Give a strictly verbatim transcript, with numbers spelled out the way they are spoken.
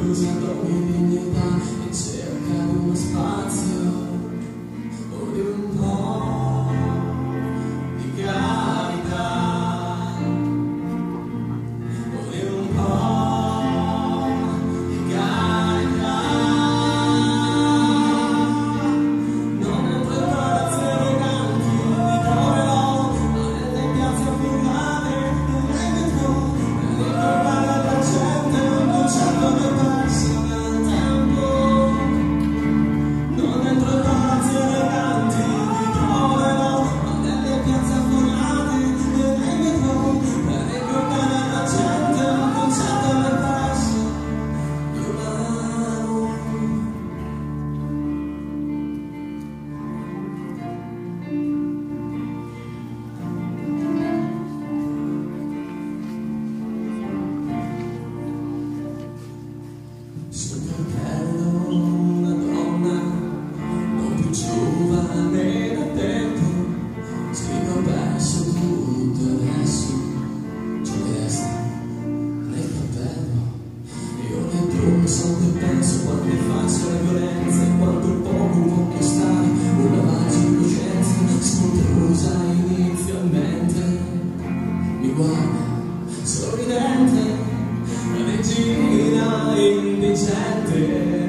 brucia proprio dignità e cerca uno spazio o di un po' di carità, o di un po' di carità. Non è preparazione tanti di troverò, ma nelle piazze affondate non è che tu devi trovare la gente non conciando per farsi nel tempo. Non è preparazione tanti di troverò, ma nelle piazze affondate non è che tu devi trovare la gente non conciando per farsi nel tempo. Sotto il pelo una donna non più giovane da tempo, scrivo perso tutto adesso, ci resta nel cappello. Io ne brucio e penso quante faccio le violenze, quanto poco può costare una magia innocenza scontrosa inizialmente. Mi guarda sorridente, gira indicente.